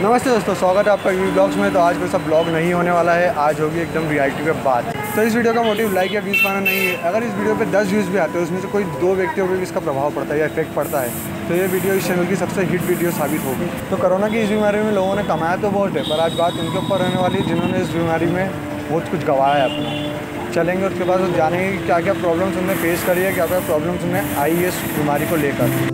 नमस्ते दोस्तों, स्वागत है आपका यूवी ब्लॉग्स में। तो आज कोई सब ब्लॉग नहीं होने वाला है, आज होगी एकदम रियलिटी पे बात। तो इस वीडियो का मोटिव लाइक या व्यूज़ पाना नहीं है। अगर इस वीडियो पे 10 व्यूज़ भी आते हैं उसमें से कोई दो व्यक्तियों पर इसका प्रभाव पड़ता है या इफेक्ट पड़ता है तो ये वीडियो इस चैनल की सबसे हिट वीडियो साबित होगी। तो कोरोना की इस बीमारी में लोगों ने कमाया तो बहुत है, पर आज बात उनके ऊपर रहने वाली है जिन्होंने इस बीमारी में बहुत कुछ गंवाया है अपना। चलेंगे उसके बाद जानेंगे कि क्या क्या प्रॉब्लम्स उनने फेस करी है, क्या क्या प्रॉब्लम्स उन्हें आई है इस बीमारी को लेकर।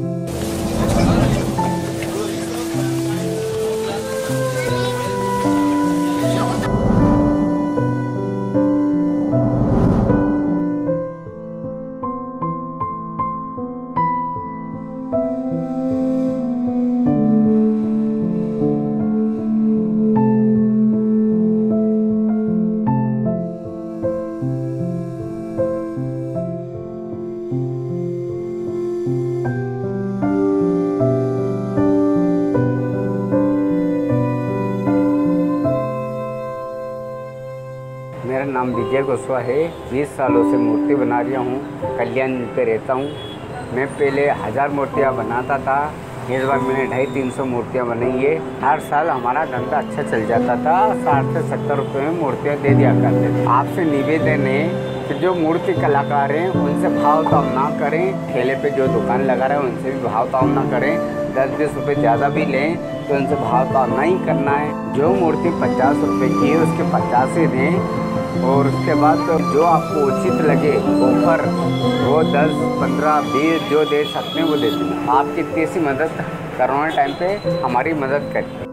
मेरा नाम विजय गोस्वा है। 20 सालों से मूर्ति बना रहा हूँ, कल्याण पे रहता हूँ। मैं पहले 1000 मूर्तियाँ बनाता था, इस बार मैंने 250-300 मूर्तियाँ बनाई है। हर साल हमारा धंधा अच्छा चल जाता था, 60 से 70 रुपये में मूर्तियाँ दे दिया करते थे। आपसे निवेदन है कि जो मूर्ति कलाकार हैं उनसे भावताव ना करें, ठेले पे जो दुकान लगा रहे हैं उनसे भी भावताव ना करें। 10-20 रुपये ज़्यादा भी लें तो उनसे भावताव नहीं करना है। जो मूर्ति 50 रुपये की है उसके 50 दें, और उसके बाद जो आपको उचित लगे ऑफर वो 10, 15, 20 जो दे सकते हैं वो दे दें। आपकी इतनी सी मदद कोरोना टाइम पे हमारी मदद करें।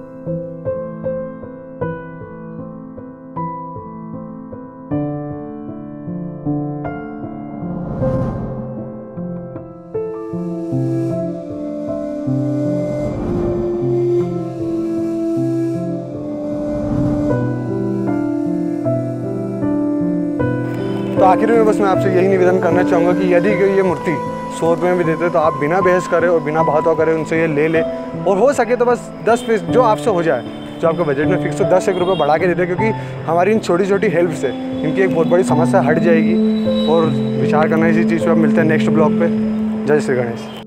तो आखिर में बस मैं आपसे यही निवेदन करना चाहूँगा कि यदि ये मूर्ति 100 रुपये में भी देते तो आप बिना बहस करें और बिना भावताव करें उनसे ये ले लें, और हो सके तो बस 10 पीस जो आपसे हो जाए, जो आपके बजट में फिक्स हो, 10 रुपये बढ़ा के दे दें, क्योंकि हमारी इन छोटी छोटी हेल्प से इनकी एक बहुत बड़ी समस्या हट जाएगी। और विचार करना इसी चीज़ पर। मिलते हैं नेक्स्ट ब्लॉग पर। जय श्री गणेश।